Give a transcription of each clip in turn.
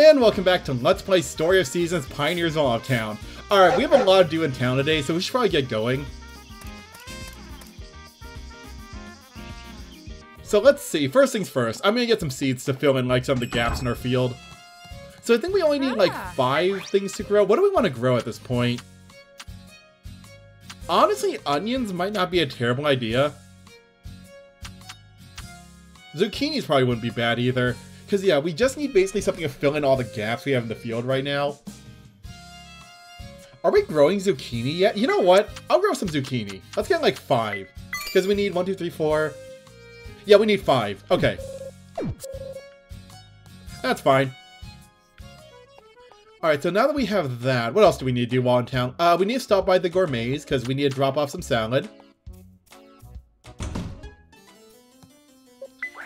And welcome back to Let's Play Story of Seasons, Pioneers of Olive Town. Alright, we have a lot to do in town today, so we should probably get going. So let's see, first things first, I'm gonna get some seeds to fill in like some of the gaps in our field. So I think we only need like 5 things to grow. What do we want to grow at this point? Honestly, onions might not be a terrible idea. Zucchinis probably wouldn't be bad either. Because, yeah, we just need basically something to fill in all the gaps we have in the field right now. Are we growing zucchini yet? You know what? I'll grow some zucchini. Let's get, like, 5. Because we need 1, 2, 3, 4. Yeah, we need 5. Okay. That's fine. Alright, so now that we have that, what else do we need to do while in town? We need to stop by the gourmets, because we need to drop off some salad.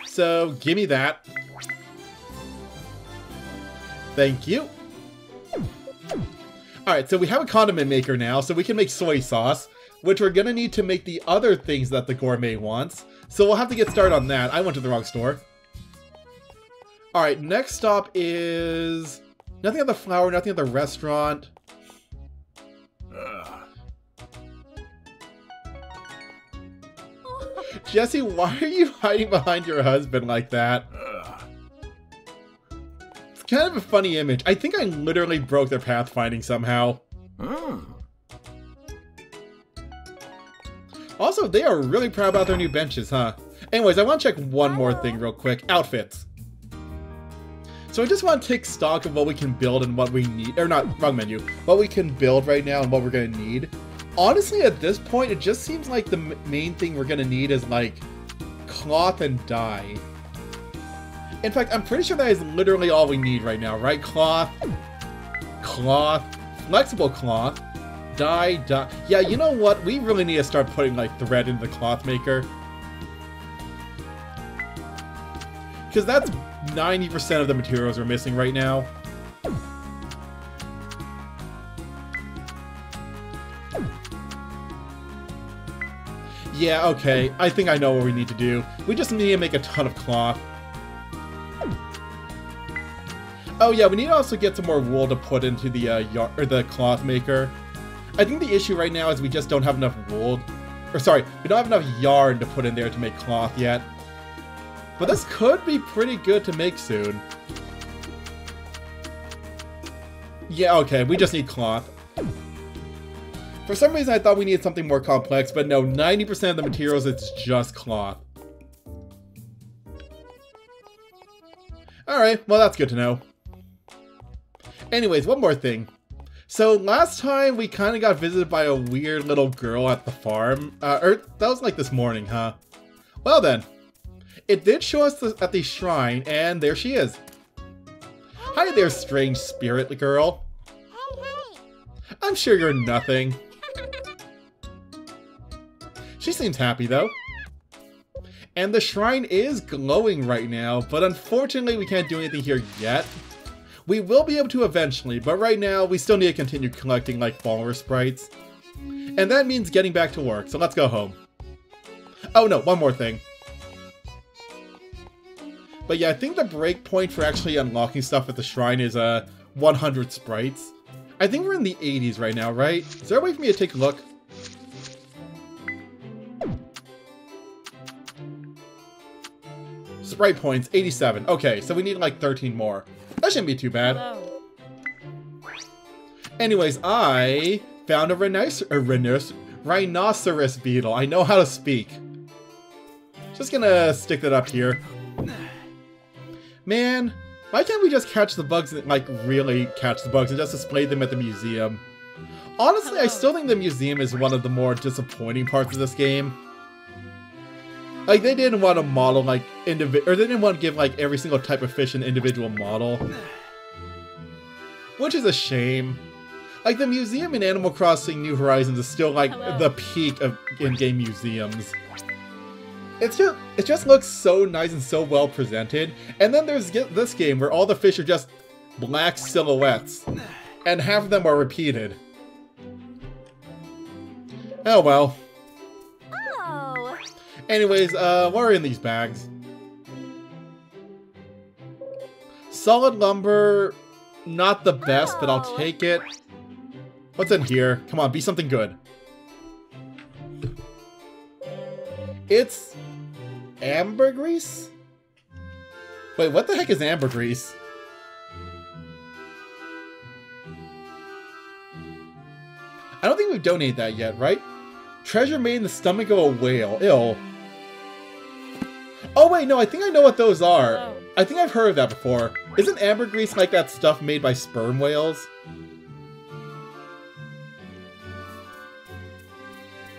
So, give me that. Thank you. Alright, so we have a condiment maker now, so we can make soy sauce, which we're gonna need to make the other things that the gourmet wants. So we'll have to get started on that. I went to the wrong store. Alright, next stop is... nothing at the flower, nothing at the restaurant. Ugh. Jesse, why are you hiding behind your husband like that? Kind of a funny image. I think I literally broke their pathfinding somehow. Also, they are really proud about their new benches, huh? Anyways, I want to check one more thing real quick. Outfits. So I just want to take stock of what we can build and what we need. Or not, wrong menu. What we can build right now and what we're going to need. Honestly, at this point, it just seems like the main thing we're going to need is, like, cloth and dye. In fact, I'm pretty sure that is literally all we need right now, right? Cloth, flexible cloth, dye. Yeah, you know what? We really need to start putting, like, thread in the cloth maker. Because that's 90% of the materials we're missing right now. Yeah, okay. I think I know what we need to do. We just need to make a ton of cloth. Oh yeah, we need to also get some more wool to put into the cloth maker. I think the issue right now is we just don't have enough wool, or sorry, we don't have enough yarn to put in there to make cloth yet. But this could be pretty good to make soon. Yeah, okay, we just need cloth. For some reason I thought we needed something more complex, but no, 90% of the materials it's just cloth. Alright, well that's good to know. Anyways, one more thing. So last time we kind of got visited by a weird little girl at the farm. That was like this morning, huh? Well then, it did show us at the shrine, and there she is. Hi there, strange spirit girl. I'm sure you're nothing. She seems happy though. And the shrine is glowing right now, but unfortunately we can't do anything here yet. We will be able to eventually, but right now we still need to continue collecting like follower sprites. And that means getting back to work, so let's go home. Oh no, one more thing. But yeah, I think the break point for actually unlocking stuff at the shrine is 100 sprites. I think we're in the 80s right now, right? Is there a way for me to take a look? Sprite points, 87. Okay, so we need like 13 more. That shouldn't be too bad. Hello. Anyways, I found a rhinoceros beetle. I know how to speak. Just gonna stick that up here. Man, why can't we just catch the bugs and like really catch the bugs and just display them at the museum? Honestly, I still think the museum is one of the more disappointing parts of this game. Like, they didn't want to model, like, they didn't want to give, like, every single type of fish an individual model. Which is a shame. Like, the museum in Animal Crossing New Horizons is still, like, the peak of in-game museums. It just looks so nice and so well presented. And then there's this game where all the fish are just black silhouettes. And half of them are repeated. Oh well. Anyways, what are in these bags? Solid lumber, Not the best, but I'll take it. What's in here? Come on, be something good. It's ambergris? Wait, what the heck is ambergris? I don't think we've donated that yet, right? Treasure made in the stomach of a whale. Ill. Oh wait, no, I think I know what those are. Oh. I think I've heard of that before. Isn't ambergris like that stuff made by sperm whales?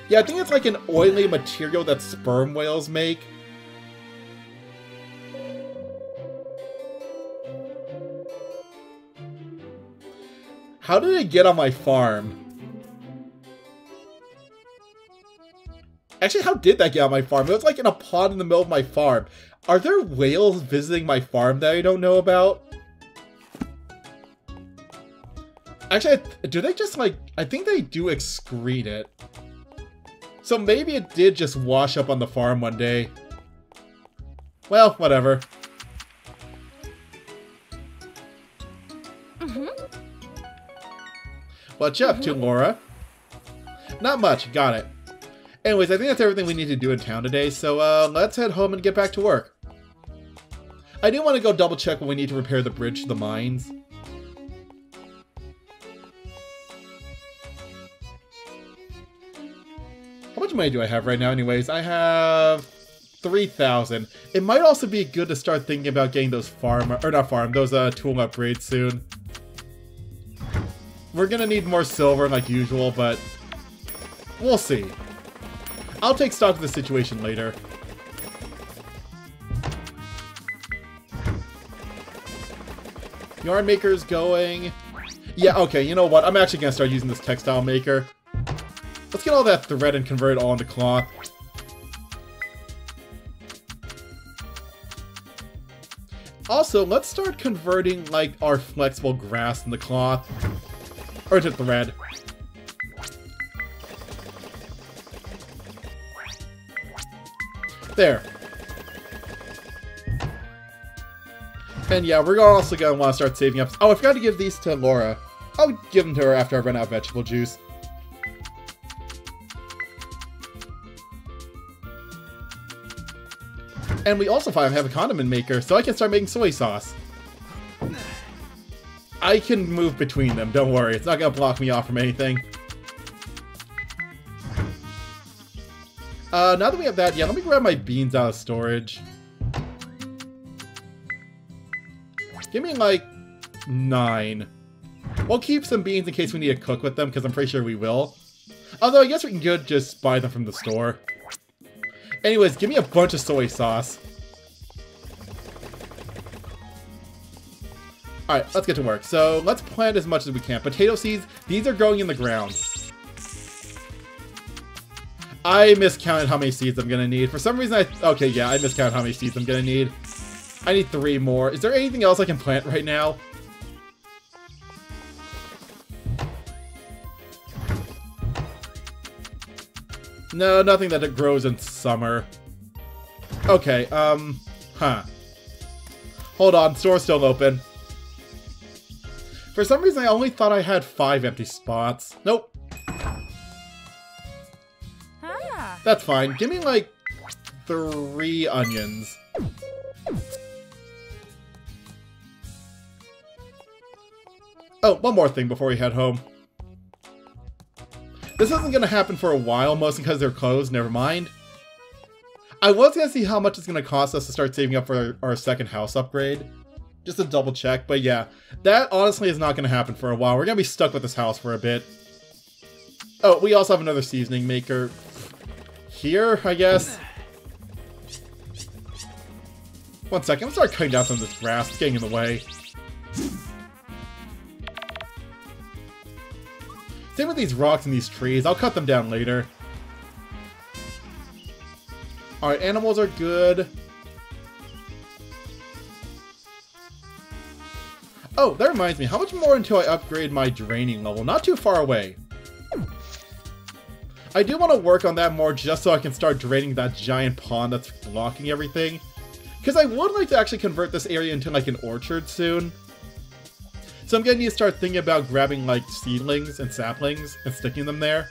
Yeah, I think it's like an oily material that sperm whales make. How did it get on my farm? Actually, how did that get on my farm? It was like in a pond in the middle of my farm. Are there whales visiting my farm that I don't know about? Actually, do they just like... I think they do excrete it. So maybe it did just wash up on the farm one day. Well, whatever. What you up to, Laura? Not much. Got it. Anyways, I think that's everything we need to do in town today, so let's head home and get back to work. I do want to go double check when we need to repair the bridge to the mines. How much money do I have right now anyways? I have 3,000. It might also be good to start thinking about getting those tool upgrades soon. We're gonna need more silver like usual, but we'll see. I'll take stock of the situation later. Yarn maker's going. Yeah, okay, you know what? I'm actually gonna start using this textile maker. Let's get all that thread and convert it all into cloth. Also, let's start converting, like, our flexible grass into cloth. Or into thread. There. And yeah, we're also going to want to start saving up. Oh, I forgot to give these to Laura. I'll give them to her after I run out of vegetable juice. And we also finally have a condiment maker, so I can start making soy sauce. I can move between them, don't worry. It's not going to block me off from anything. Now that we have that, yeah, let me grab my beans out of storage. Give me, like, 9. We'll keep some beans in case we need to cook with them, because I'm pretty sure we will. Although, I guess we can just buy them from the store. Anyways, give me a bunch of soy sauce. Alright, let's get to work. So, let's plant as much as we can. Potato seeds, these are going in the ground. I miscounted how many seeds I'm gonna need. For some reason okay, yeah, I miscounted how many seeds I'm gonna need. I need 3 more. Is there anything else I can plant right now? No, nothing that grows in summer. Okay, Hold on, store's still open. For some reason, I only thought I had 5 empty spots. Nope. That's fine. Give me, like, 3 onions. Oh, one more thing before we head home. This isn't going to happen for a while, mostly because they're closed. Never mind. I was going to see how much it's going to cost us to start saving up for our second house upgrade. Just to double check. But yeah, that honestly is not going to happen for a while. We're going to be stuck with this house for a bit. Oh, we also have another seasoning maker. Here, I guess. One second, let's start cutting down some of this grass. It's getting in the way. Same with these rocks and these trees. I'll cut them down later. Alright, animals are good. Oh, that reminds me. How much more until I upgrade my draining level? Not too far away. I do want to work on that more just so I can start draining that giant pond that's blocking everything. Because I would like to actually convert this area into like an orchard soon. So So I'm gonna need to start thinking about grabbing like seedlings and saplings and sticking them there.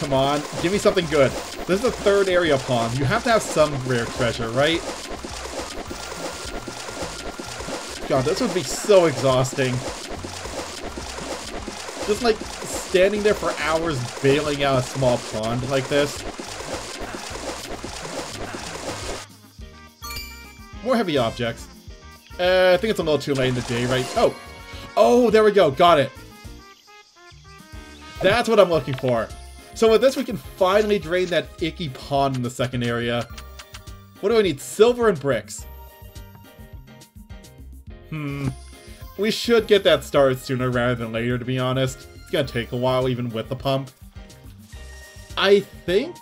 Come on, give me something good. This is the third area palm. You have to have some rare treasure, right? God, this would be so exhausting. Just like standing there for hours bailing out a small pond like this. More heavy objects. I think it's a little too late in the day, right? Oh! Oh, there we go. Got it. That's what I'm looking for. So with this, we can finally drain that icky pond in the second area. What do I need? Silver and bricks. We should get that started sooner rather than later, to be honest. It's gonna take a while, even with the pump. I think...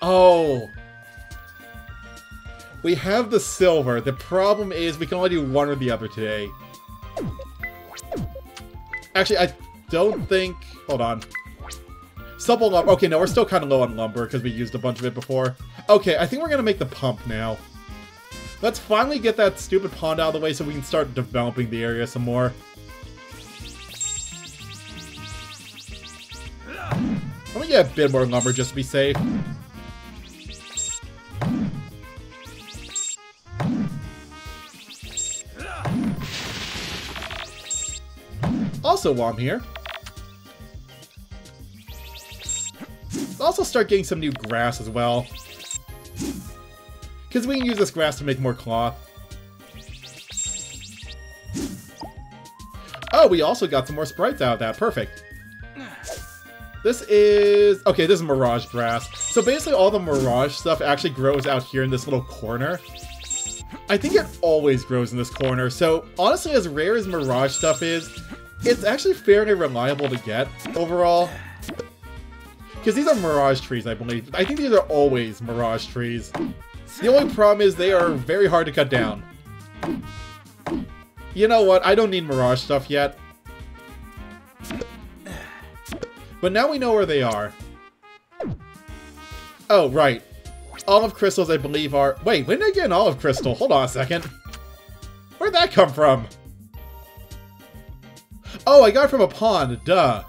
Oh... We have the silver. The problem is we can only do one or the other today. Actually, I don't think... Hold on. Supple lumber. Okay, no, we're still kind of low on lumber because we used a bunch of it before. Okay, I think we're going to make the pump now. Let's finally get that stupid pond out of the way so we can start developing the area some more. Let me get a bit more lumber just to be safe. Also, while I'm here, let's also start getting some new grass as well, because we can use this grass to make more cloth. Oh, we also got some more sprites out of that. Perfect. This is... Okay, this is mirage grass. So basically all the mirage stuff actually grows out here in this little corner. I think it always grows in this corner, so honestly, as rare as mirage stuff is, it's actually fairly reliable to get, overall. Because these are mirage trees, I believe. I think these are always mirage trees. The only problem is they are very hard to cut down. You know what? I don't need mirage stuff yet. But now we know where they are. Oh, right. Olive crystals, I believe, are... Wait, when did I get an olive crystal? Hold on a second. Where'd that come from? Oh, I got it from a pond, duh.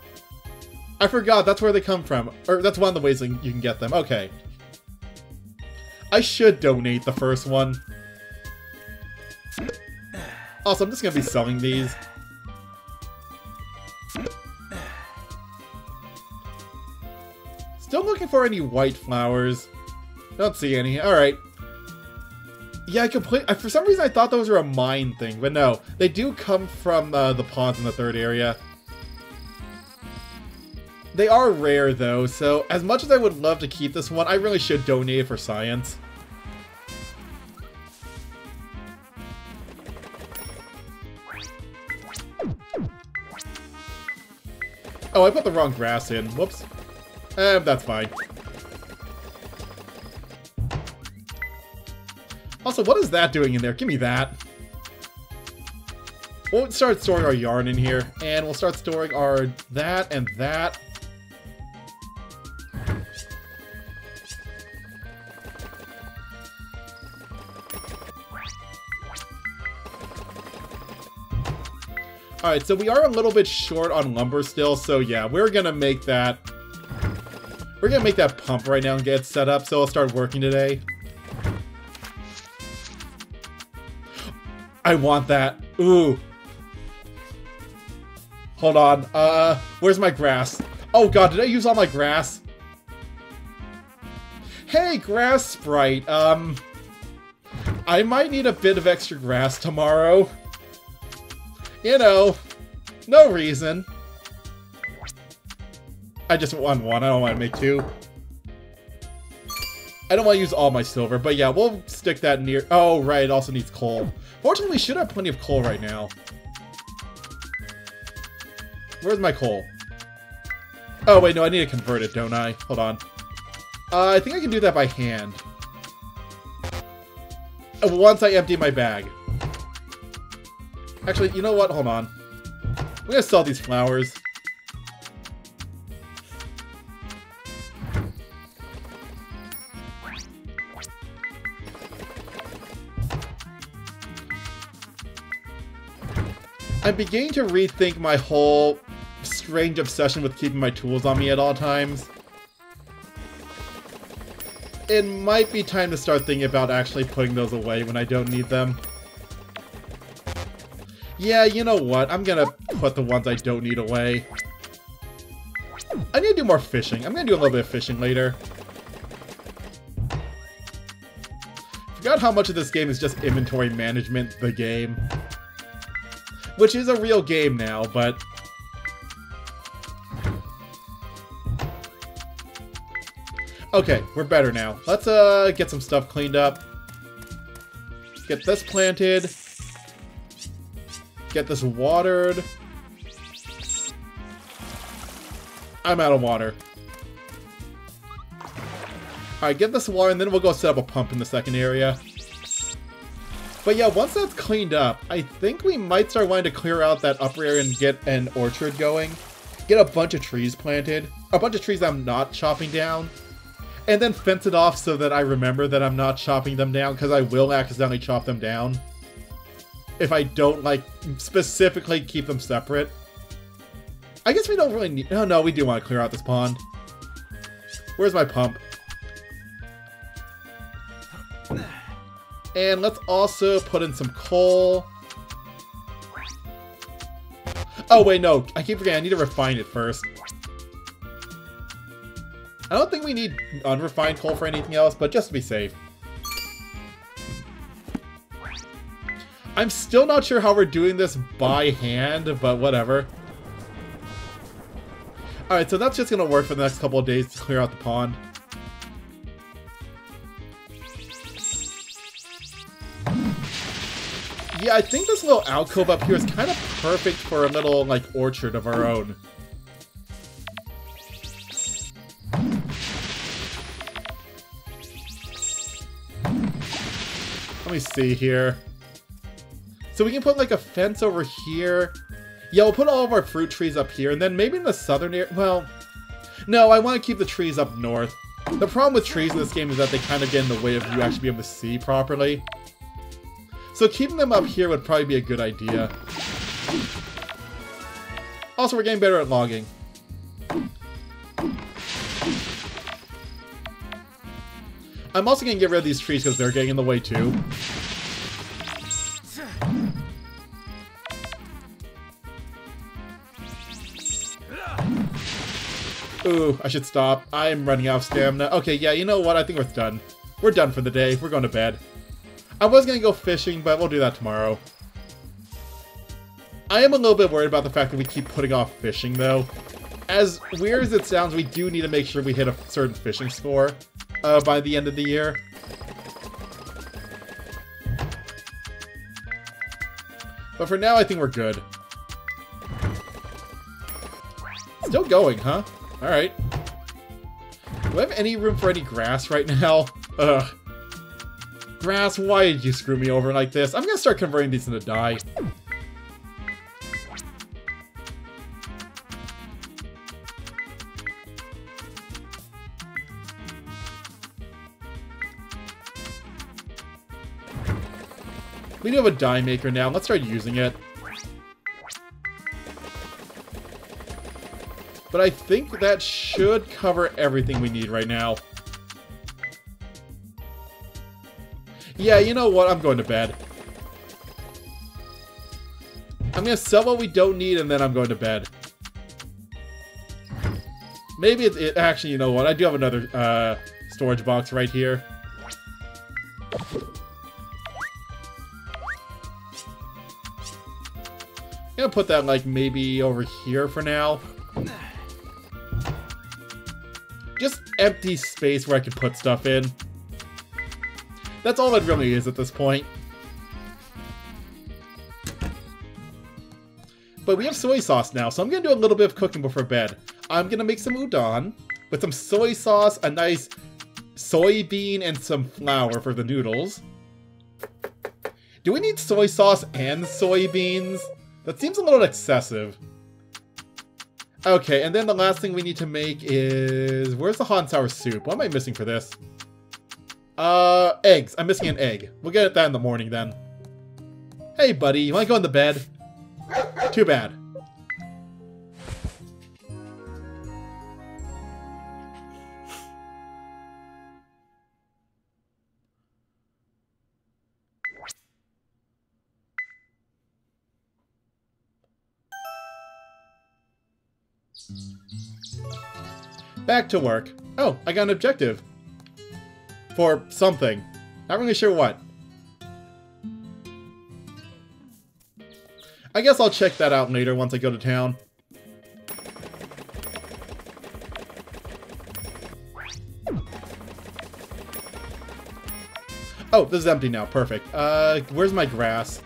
I forgot, that's where they come from. Or that's one of the ways you can get them, okay. I should donate the first one. Also, I'm just gonna be selling these. Still looking for any white flowers. Don't see any, alright. Yeah, for some reason I thought those were a mine thing, but no. They do come from the ponds in the third area. They are rare, though, so as much as I would love to keep this one, I really should donate it for science. Oh, I put the wrong grass in. Whoops. That's fine. Also, what is that doing in there? Give me that. We'll start storing our yarn in here, and we'll start storing our that and that. Alright, so we are a little bit short on lumber still, so yeah, we're gonna make that... We're gonna make that pump right now and get it set up, so I'll start working today. I want that. Ooh. Hold on. Where's my grass? Oh god, did I use all my grass? Hey, grass sprite. I might need a bit of extra grass tomorrow. You know, no reason. I just want one. I don't want to make two. I don't want to use all my silver, but yeah, we'll stick that near... Oh, right, it also needs coal. Fortunately, we should have plenty of coal right now. Where's my coal? Oh, wait, no, I need to convert it, don't I? Hold on. I think I can do that by hand. Once I empty my bag. Actually, you know what? Hold on. I'm gonna sell these flowers. I'm beginning to rethink my whole strange obsession with keeping my tools on me at all times. It might be time to start thinking about actually putting those away when I don't need them. Yeah, you know what? I'm gonna put the ones I don't need away. I need to do more fishing. I'm gonna do a little bit of fishing later. Forgot how much of this game is just inventory management, the game. Which is a real game now, but... okay, we're better now. Let's get some stuff cleaned up. Get this planted. Get this watered. I'm out of water. Alright, get this water and then we'll go set up a pump in the second area. But yeah, once that's cleaned up, I think we might start wanting to clear out that upper area and get an orchard going. Get a bunch of trees planted. A bunch of trees I'm not chopping down. And then fence it off so that I remember that I'm not chopping them down, because I will accidentally chop them down if I don't, like, specifically keep them separate. I guess we don't really need... oh, no, we do want to clear out this pond. Where's my pump? And let's also put in some coal. Oh, wait, no. I keep forgetting. I need to refine it first. I don't think we need unrefined coal for anything else, but just to be safe. I'm still not sure how we're doing this by hand, but whatever. Alright, so that's just going to work for the next couple of days to clear out the pond. Yeah, I think this little alcove up here is kind of perfect for a little, like, orchard of our own. Let me see here. So we can put like a fence over here. Yeah, we'll put all of our fruit trees up here, and then maybe in the southern area. Well, no, I want to keep the trees up north. The problem with trees in this game is that they kind of get in the way of you actually being able to see properly. So keeping them up here would probably be a good idea. Also, we're getting better at logging. I'm also going to get rid of these trees because they're getting in the way too. Ooh, I should stop. I'm running out of stamina. Okay, yeah, you know what? I think we're done. We're done for the day. We're going to bed. I was going to go fishing, but we'll do that tomorrow. I am a little bit worried about the fact that we keep putting off fishing, though. As weird as it sounds, we do need to make sure we hit a certain fishing score. By the end of the year. But for now, I think we're good. Still going, huh? Alright. Do I have any room for any grass right now? Ugh. Grass, why did you screw me over like this? I'm gonna start converting these into dye. We do have a dye maker now. Let's start using it. But I think that should cover everything we need right now. Yeah, you know what? I'm going to bed. I'm going to sell what we don't need and then I'm going to bed. Maybe it actually, you know what? I do have another storage box right here. I'm gonna put that, like, maybe over here for now. Just empty space where I can put stuff in. That's all it really is at this point. But we have soy sauce now, so I'm gonna do a little bit of cooking before bed. I'm gonna make some udon with some soy sauce, a nice soybean, and some flour for the noodles. Do we need soy sauce and soybeans? That seems a little excessive. Okay, and then the last thing we need to make is... where's the hot and sour soup? What am I missing for this? Eggs. I'm missing an egg. We'll get at that in the morning then. Hey, buddy. You want to go in the bed? Too bad. Back to work. Oh, I got an objective. For something. Not really sure what. I guess I'll check that out later once I go to town. Oh, this is empty now. Perfect. Where's my grass?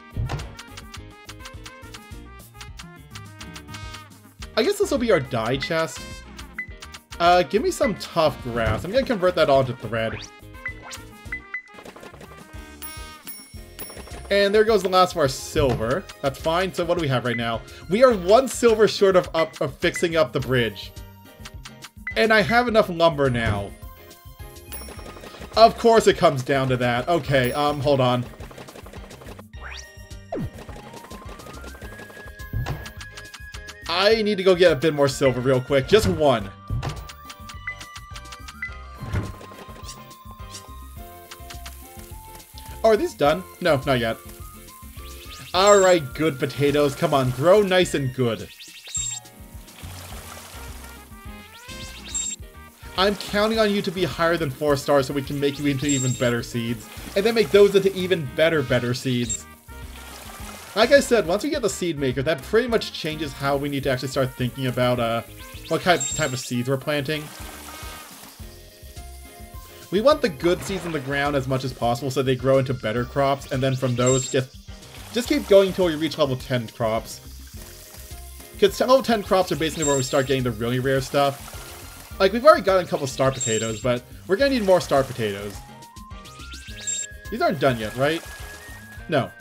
I guess this will be our dye chest. Give me some tough grass. I'm gonna convert that all into thread. And there goes the last of our silver. That's fine. So what do we have right now? We are one silver short of fixing up the bridge. And I have enough lumber now. Of course it comes down to that. Okay, hold on. I need to go get a bit more silver real quick. Just one. Oh, are these done? No, not yet. Alright, good potatoes. Come on, grow nice and good. I'm counting on you to be higher than 4 stars so we can make you into even better seeds. And then make those into even better seeds. Like I said, once we get the seed maker, that pretty much changes how we need to actually start thinking about what type of seeds we're planting. We want the good seeds in the ground as much as possible so they grow into better crops, and then from those, just keep going until we reach level 10 crops. Because level 10 crops are basically where we start getting the really rare stuff. Like, we've already gotten a couple star potatoes, but we're gonna need more star potatoes. These aren't done yet, right? No.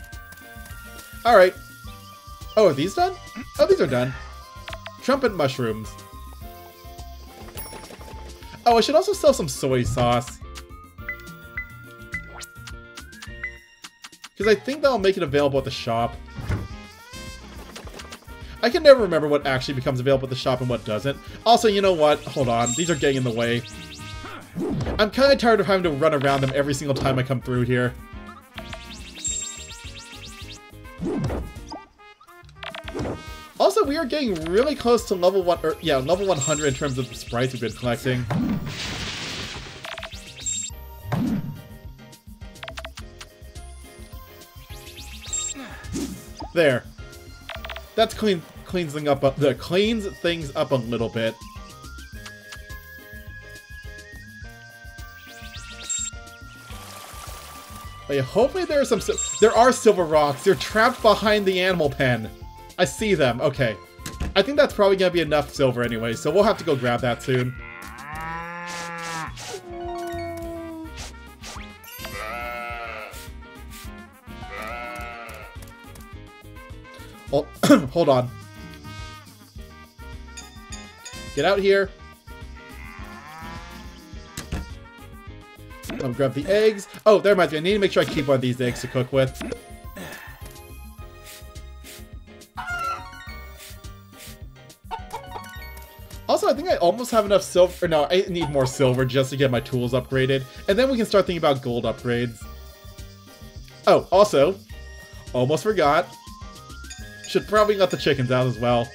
Alright. Oh, are these done? Oh, these are done. Trumpet mushrooms. Oh, I should also sell some soy sauce. Because I think that'll make it available at the shop. I can never remember what actually becomes available at the shop and what doesn't. Also, you know what? Hold on. These are getting in the way. I'm kind of tired of having to run around them every single time I come through here. Also, we are getting really close to level 1, or yeah, level 100 in terms of the sprites we've been collecting. There. That's cleans things up a little bit. Like, hopefully there are some silver rocks. They're trapped behind the animal pen. I see them. Okay. I think that's probably going to be enough silver anyway, so we'll have to go grab that soon. Oh, hold on. Get out here. I'll grab the eggs. Oh, that reminds me. I need to make sure I keep one of these eggs to cook with. Also, I think I almost have enough silver. Or no, I need more silver just to get my tools upgraded. And then we can start thinking about gold upgrades. Oh, also, almost forgot. Should probably let the chickens out as well.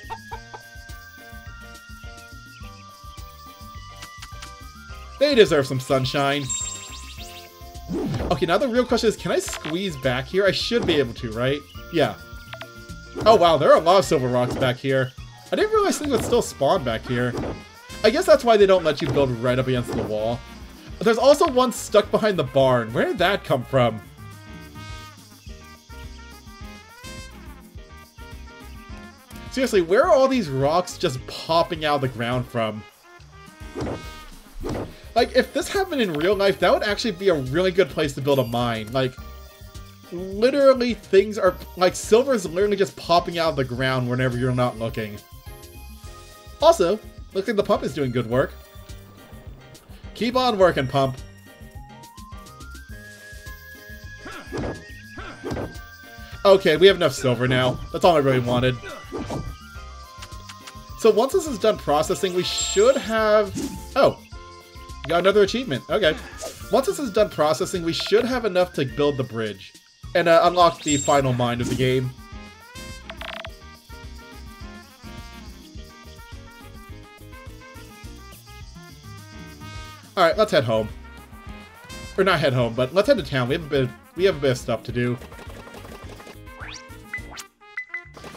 They deserve some sunshine. Okay, now the real question is, can I squeeze back here? I should be able to, right? Yeah. Oh, wow, there are a lot of silver rocks back here. I didn't realize things would still spawn back here. I guess that's why they don't let you build right up against the wall. There's also one stuck behind the barn. Where did that come from? Seriously, where are all these rocks just popping out of the ground from? Like, if this happened in real life, that would actually be a really good place to build a mine. Like, literally things are... Like, silver is literally just popping out of the ground whenever you're not looking. Also, looks like the pump is doing good work. Keep on working, pump. Okay, we have enough silver now. That's all I really wanted. So once this is done processing, we should have... Oh, got another achievement. Okay. Once this is done processing, we should have enough to build the bridge and unlock the final mine of the game. Alright, let's head home. Or not head home, but let's head to town. We have a bit of stuff to do.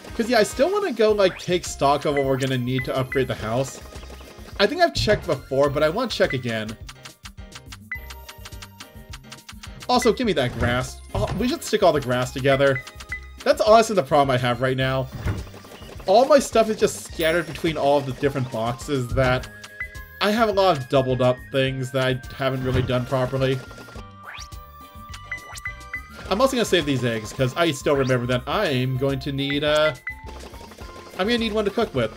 Because, yeah, I still want to go, like, take stock of what we're going to need to upgrade the house. I think I've checked before, but I want to check again. Also, give me that grass. Oh, we should stick all the grass together. That's honestly the problem I have right now. All my stuff is just scattered between all of the different boxes that... I have a lot of doubled up things that I haven't really done properly. I'm also going to save these eggs, because I still remember that I'm going to need I'm going to need one to cook with.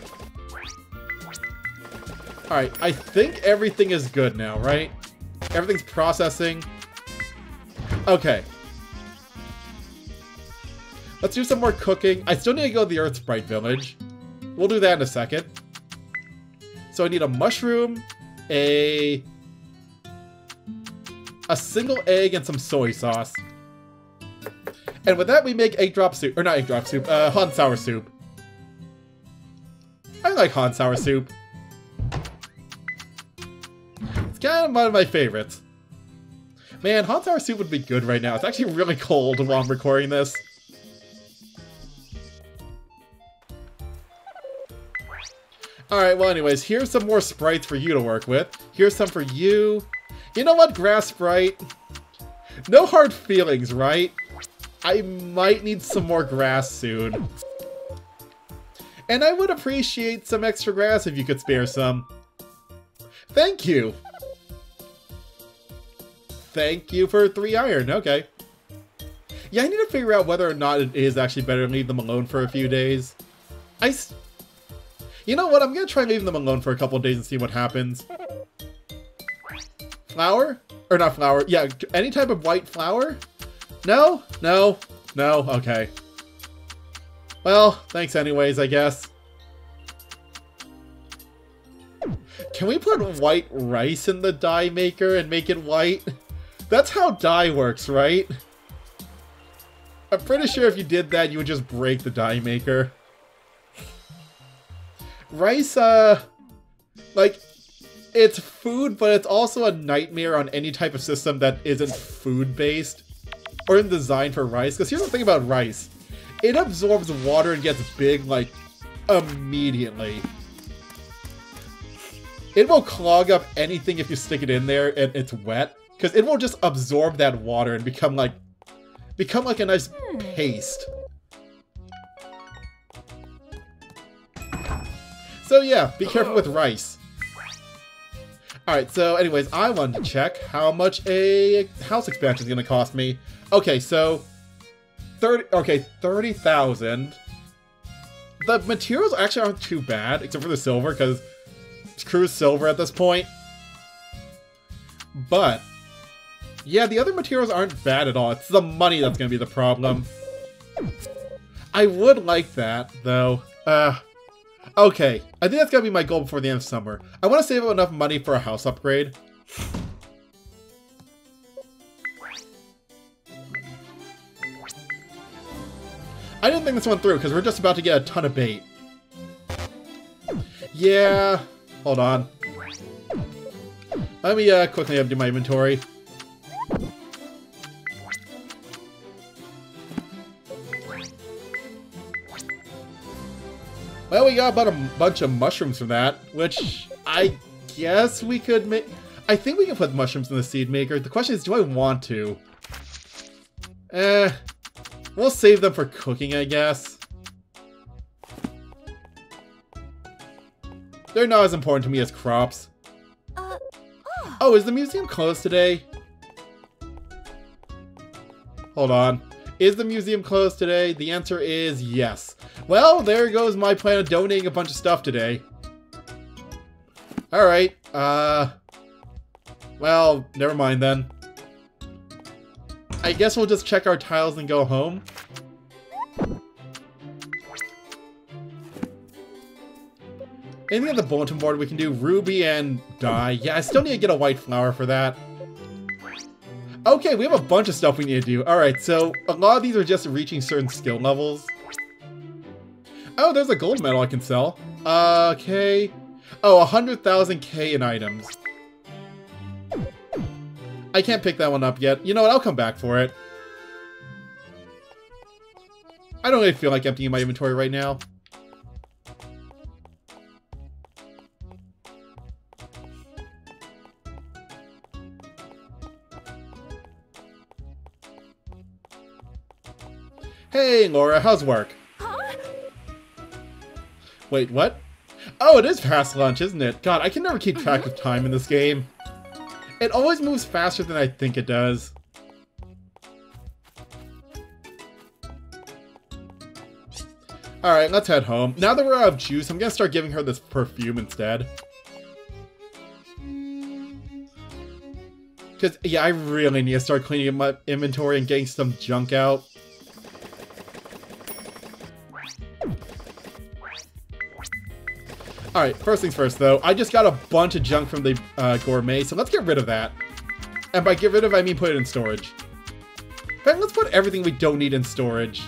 Alright, I think everything is good now, right? Everything's processing. Okay. Let's do some more cooking. I still need to go to the Earthsprite Village. We'll do that in a second. So I need a mushroom, a single egg, and some soy sauce. And with that, we make egg drop soup. Or not egg drop soup, Han sour soup. I like Han sour soup. It's kind of one of my favorites. Man, Han sour soup would be good right now. It's actually really cold while I'm recording this. Alright, well anyways, here's some more sprites for you to work with. Here's some for you. You know what, Grass Sprite? No hard feelings, right? I might need some more grass soon. And I would appreciate some extra grass if you could spare some. Thank you! Thank you for 3 iron, okay. Yeah, I need to figure out whether or not it is actually better to leave them alone for a few days. You know what? I'm going to try leaving them alone for a couple of days and see what happens. Flour? Or not flour. Yeah, any type of white flour? No? No? No? Okay. Well, thanks anyways, I guess. Can we put white rice in the dye maker and make it white? That's how dye works, right? I'm pretty sure if you did that, you would just break the dye maker. Rice, like, it's food, but it's also a nightmare on any type of system that isn't food-based or isn't designed for rice. Because here's the thing about rice. It absorbs water and gets big, like, immediately. It will clog up anything if you stick it in there and it's wet. Because it will just absorb that water and become like a nice paste. So yeah, be careful with rice. Alright, so anyways, I wanted to check how much a house expansion is going to cost me. Okay, so... 30,000. The materials actually aren't too bad, except for the silver, because... Screw silver at this point. But... Yeah, the other materials aren't bad at all. It's the money that's going to be the problem. I would like that, though. Okay, I think that's gonna be my goal before the end of summer. I want to save up enough money for a house upgrade. I didn't think this one through because we're just about to get a ton of bait. Yeah, hold on. Let me quickly empty my inventory. Well, we got about a bunch of mushrooms from that, which I guess we could make... I think we can put mushrooms in the seed maker. The question is, do I want to? We'll save them for cooking, I guess. They're not as important to me as crops. Oh, is the museum closed today? Hold on. Is the museum closed today? The answer is yes. Well, there goes my plan of donating a bunch of stuff today. Alright, well, never mind then. I guess we'll just check our tiles and go home. Anything on the bulletin board we can do? Ruby and dye. Yeah, I still need to get a white flower for that. Okay, we have a bunch of stuff we need to do. Alright, so a lot of these are just reaching certain skill levels. Oh, there's a gold medal I can sell. Okay. Oh, 100,000 K in items. I can't pick that one up yet. You know what? I'll come back for it. I don't really feel like emptying my inventory right now. Hey, Laura, how's work? Huh? Wait, what? Oh, it is past lunch, isn't it? God, I can never keep track of time in this game. It always moves faster than I think it does. Alright, let's head home. Now that we're out of juice, I'm gonna start giving her this perfume instead. Because, yeah, I really need to start cleaning up my inventory and getting some junk out. Alright, first things first though, I just got a bunch of junk from the gourmet, so let's get rid of that. And by get rid of, I mean put it in storage. In fact, let's put everything we don't need in storage.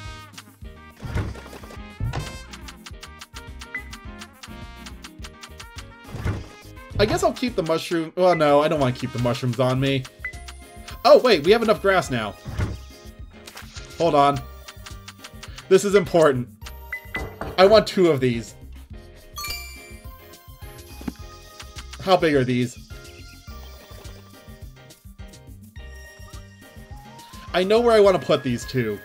I guess I'll keep the mushroom... Well, no, I don't want to keep the mushrooms on me. Oh, wait, we have enough grass now. Hold on. This is important. I want 2 of these. How big are these? I know where I want to put these 2.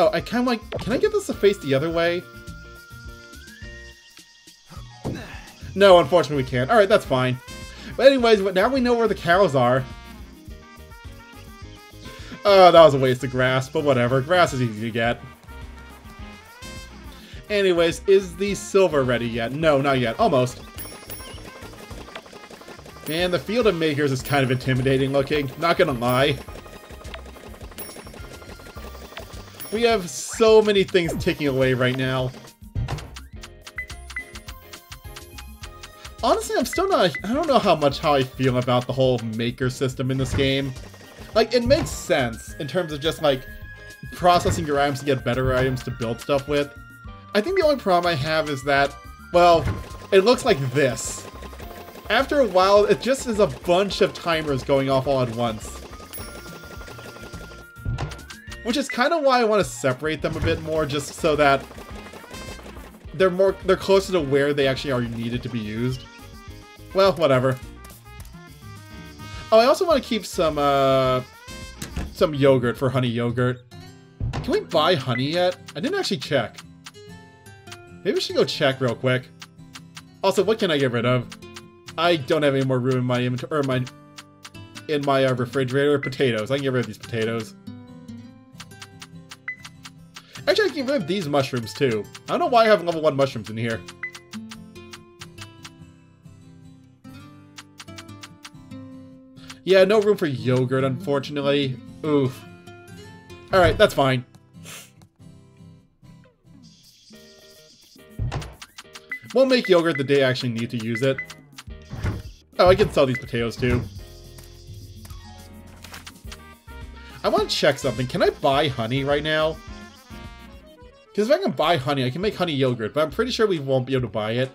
Oh, I kind of like... Can I get this to face the other way? No, unfortunately we can't. Alright, that's fine. But anyways, now we know where the cows are. Oh, that was a waste of grass, but whatever. Grass is easy to get. Anyways, is the silver ready yet? No, not yet. Almost. Man, the field of makers is kind of intimidating looking. Not gonna lie. We have so many things ticking away right now. Honestly, I'm still not... I don't know how I feel about the whole maker system in this game. Like, it makes sense in terms of just, like, processing your items to get better items to build stuff with. I think the only problem I have is that, well, it looks like this. After a while, it just is a bunch of timers going off all at once. Which is kind of why I want to separate them a bit more, just so that they're closer to where they actually are needed to be used. Well, whatever. Oh, I also want to keep some yogurt for honey yogurt. Can we buy honey yet? I didn't actually check. Maybe we should go check real quick. Also, what can I get rid of? I don't have any more room in my inventory, or in my refrigerator. Potatoes. I can get rid of these potatoes. Actually, I can get rid of these mushrooms too. I don't know why I have level 1 mushrooms in here. Yeah, no room for yogurt, unfortunately. Oof. Alright, that's fine. We'll make yogurt the day I actually need to use it. Oh, I can sell these potatoes too. I want to check something. Can I buy honey right now? Because if I can buy honey, I can make honey yogurt, but I'm pretty sure we won't be able to buy it.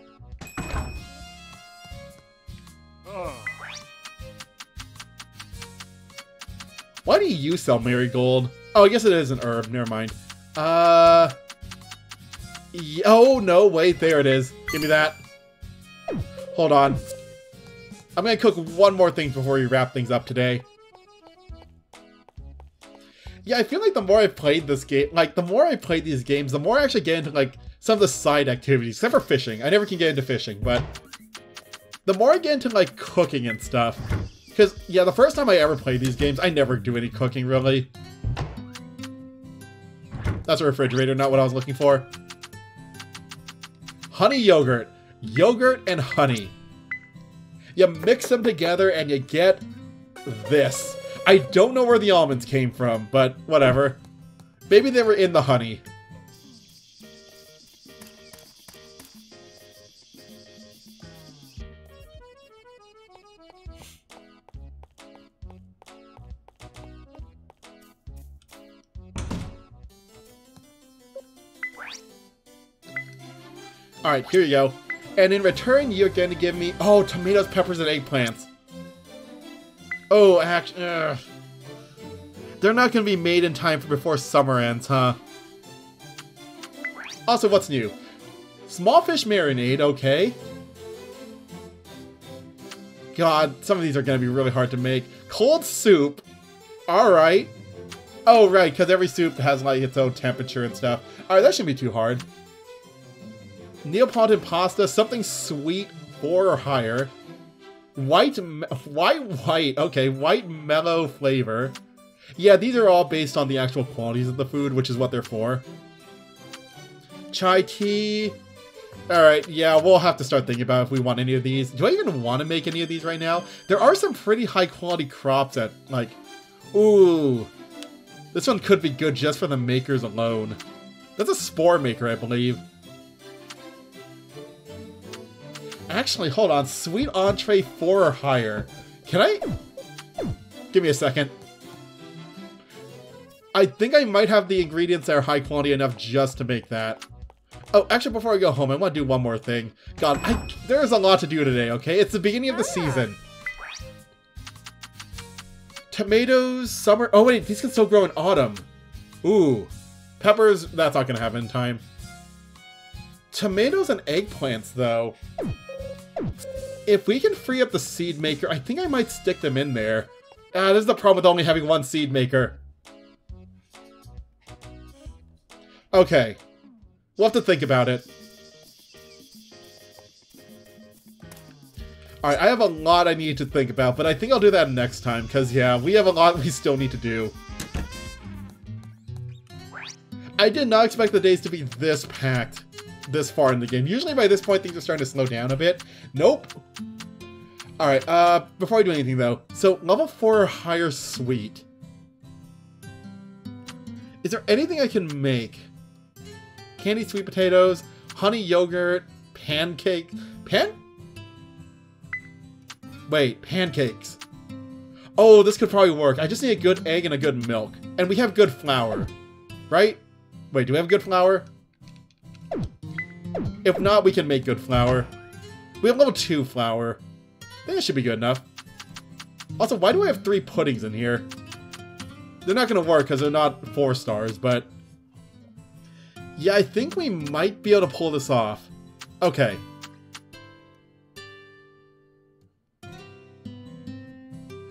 Why do you sell marigold? Oh, I guess it is an herb. Never mind. Oh, no, wait. There it is. Give me that. Hold on. I'm going to cook one more thing before we wrap things up today. Yeah, I feel like the more I played this game, like, the more I played these games, the more I actually get into, like, some of the side activities. Except for fishing. I never can get into fishing, but... the more I get into, like, cooking and stuff... because, yeah, the first time I ever played these games, I never do any cooking, really. That's a refrigerator, not what I was looking for. Honey yogurt. Yogurt and honey. You mix them together and you get this. I don't know where the almonds came from, but whatever. Maybe they were in the honey. Alright, here you go. And in return, you're going to give me... Oh, tomatoes, peppers, and eggplants. Oh, actually... They're not going to be made in time for before summer ends, huh? Also, what's new? Small fish marinade, okay. God, some of these are going to be really hard to make. Cold soup? Alright. Oh, right, because every soup has, like, its own temperature and stuff. Alright, that shouldn't be too hard. Neapolitan pasta, something sweet, 4 or higher. White, okay, white mellow flavor. Yeah, these are all based on the actual qualities of the food, which is what they're for. Chai tea. Alright, yeah, we'll have to start thinking about if we want any of these. Do I even want to make any of these right now? There are some pretty high quality crops that, like, ooh. This one could be good just for the makers alone. That's a spore maker, I believe. Actually, hold on. Sweet entree 4 or higher. Can I? Give me a second. I think I might have the ingredients that are high quality enough just to make that. Oh, actually, before I go home, I want to do one more thing. God, there's a lot to do today, okay? It's the beginning of the season. Tomatoes, summer... Oh, wait, these can still grow in autumn. Ooh. Peppers, that's not going to happen in time. Tomatoes and eggplants, though... If we can free up the seed maker, I think I might stick them in there. Ah, this is the problem with only having one seed maker. Okay. We'll have to think about it. Alright, I have a lot I need to think about, but I think I'll do that next time, because, yeah, we have a lot we still need to do. I did not expect the days to be this packed. This far in the game. Usually by this point things are starting to slow down a bit. Nope. Alright, before I do anything though, so level 4 or higher sweet. Is there anything I can make? Candied sweet potatoes, honey yogurt, pancake... pancakes. Oh, this could probably work. I just need a good egg and a good milk. And we have good flour. Right? Wait, do we have good flour? If not, we can make good flour. We have level 2 flour. That should be good enough. Also, why do I have 3 puddings in here? They're not going to work because they're not 4 stars, but... Yeah, I think we might be able to pull this off. Okay.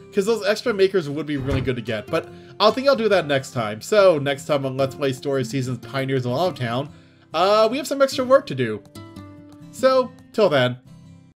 Because those extra makers would be really good to get, but I think I'll do that next time. So, next time on Let's Play Story of Seasons Pioneers of Olive Town, we have some extra work to do. So, till then.